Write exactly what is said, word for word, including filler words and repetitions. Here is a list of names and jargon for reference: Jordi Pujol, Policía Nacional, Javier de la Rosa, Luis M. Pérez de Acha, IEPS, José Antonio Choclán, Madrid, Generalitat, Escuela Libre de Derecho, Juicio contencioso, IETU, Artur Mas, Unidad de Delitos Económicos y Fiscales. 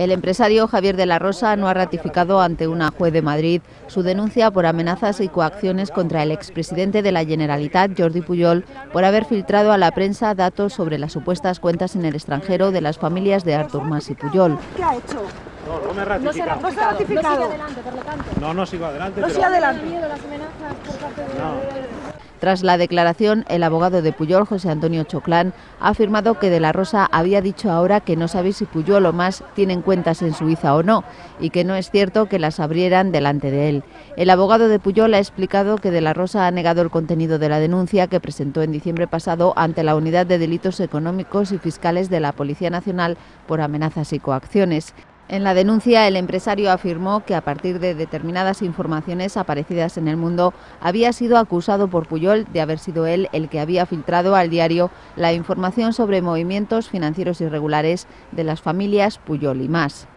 El empresario Javier de la Rosa no ha ratificado ante una juez de Madrid su denuncia por amenazas y coacciones contra el expresidente de la Generalitat, Jordi Pujol, por haber filtrado a la prensa datos sobre las supuestas cuentas en el extranjero de las familias de Artur Mas y Pujol. ¿Qué ha hecho? No, no me ratificado. No se ha ratificado. ratificado. No sigue adelante, por lo tanto. No, no sigo adelante. No sigue adelante. Miedo las amenazas por parte de... no. Tras la declaración, el abogado de Pujol, José Antonio Choclán, ha afirmado que de la Rosa había dicho ahora que no sabe si Pujol o Mas tienen cuentas en Suiza o no, y que no es cierto que las abrieran delante de él. El abogado de Pujol ha explicado que de la Rosa ha negado el contenido de la denuncia que presentó en diciembre pasado ante la Unidad de Delitos Económicos y Fiscales de la Policía Nacional por amenazas y coacciones. En la denuncia, el empresario afirmó que a partir de determinadas informaciones aparecidas en El Mundo, había sido acusado por Pujol de haber sido él el que había filtrado al diario la información sobre movimientos financieros irregulares de las familias Pujol y Mas.